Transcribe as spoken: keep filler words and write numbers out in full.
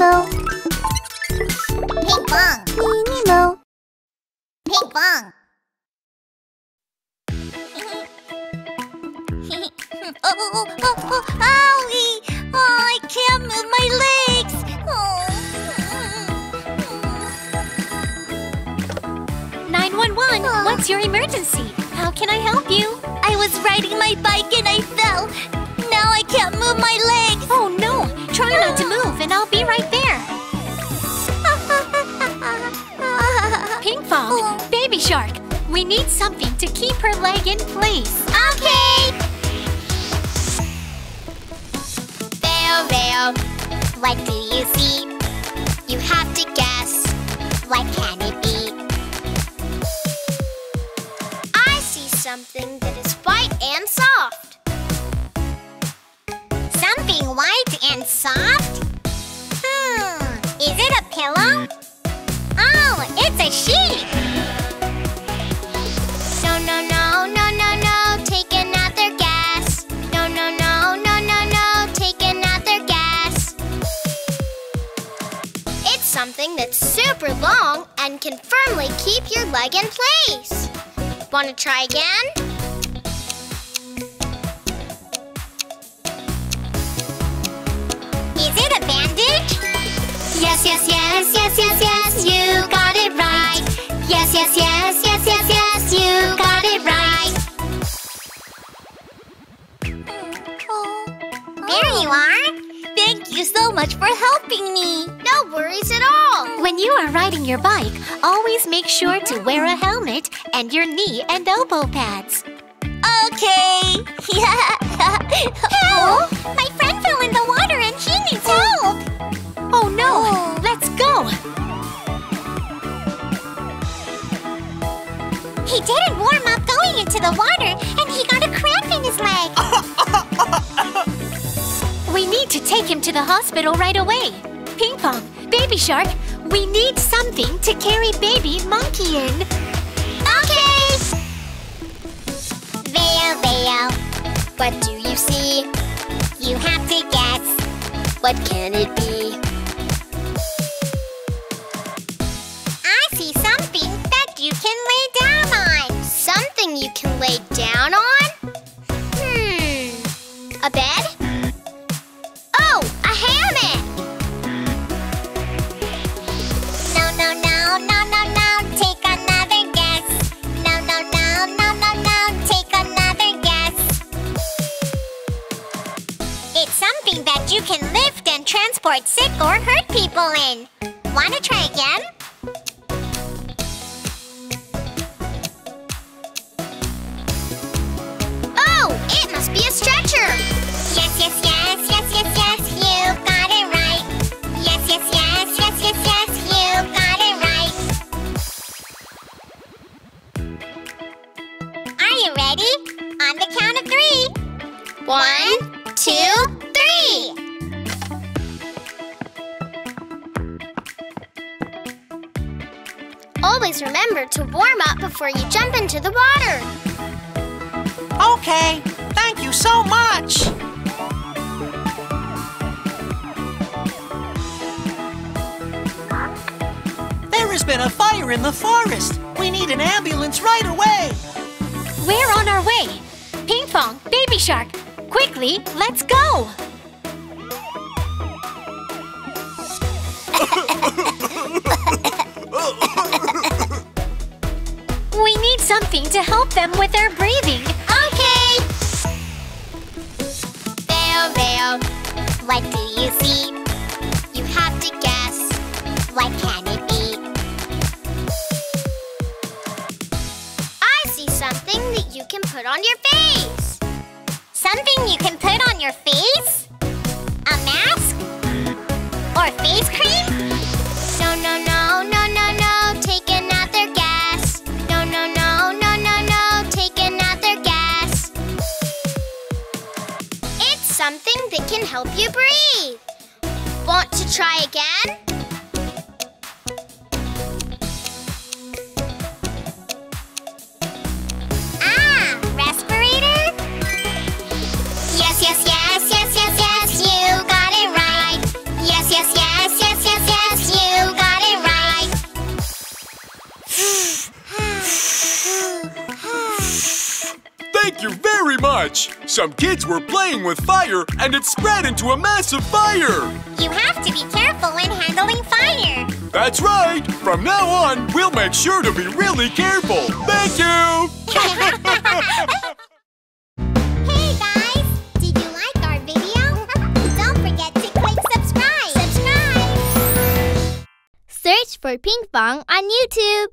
Nemo. Pinkfong. Hey, Nemo. Pinkfong. Oh, oh, oh, oh, owie! Oh, I can't move my legs! Oh. nine one one, oh. What's your emergency? How can I help you? I was riding my bike and I fell. Now I can't move my legs! Oh no! Try not to move and I'll be right there! Pinkfong, oh. Baby Shark, we need something to keep her leg in place. Okay! Veo, what do you see? You have to guess. What can it be? I see something that is white and soft. Something white and soft? Hmm, is it a pillow? Oh, it's a sheet! No, no, no, no, no, no, take another guess. No, no, no, no, no, no, take something that's super long and can firmly keep your leg in place. Want to try again? Is it a bandage? Yes, yes, yes, yes, yes, yes, you got it right. Yes, yes, yes, yes, yes, yes, you got it right. There you are. Thank you so much for helping me! No worries at all! When you are riding your bike, always make sure to wear a helmet and your knee and elbow pads. Okay! Oh, my friend fell in the water and she needs help! Oh no! Oh. Let's go! He didn't warm up going into the water and he got a cramp in his leg! We need to take him to the hospital right away. Pinkfong, Baby Shark, we need something to carry baby monkey in. Okay! Veo, Veo, what do you see? You have to guess. What can it be? I see something that you can lay down on. Something you can lay down on? Hmm, a bed? You can lift and transport sick or hurt people in. Wanna try again? Oh, it must be a stretcher! Yes, yes, yes, yes, yes, yes, you got it right. Yes, yes, yes, yes, yes, yes, you got it right. Are you ready? On the count of three. One, two, three. Three! Always remember to warm up before you jump into the water. Okay, thank you so much. There has been a fire in the forest. We need an ambulance right away. We're on our way. Pinkfong, Baby Shark, quickly, let's go. We need something to help them with their breathing. Okay! Veo, Veo, what do you see? You have to guess. What can it be? I see something that you can put on your face. Something you can put on your face? A mask? Or face cream? No, no, no, no, no, no, take another guess. No, no, no, no, no, no, take another guess. It's something that can help you breathe. Want to try again? Ah, respirator? Yes, yes, yes, yes, yes, yes, you got it right. Yes, yes, yes, yes. Thank you very much! Some kids were playing with fire and it spread into a massive fire! You have to be careful when handling fire! That's right! From now on, we'll make sure to be really careful! Thank you! Search for Pinkfong on YouTube.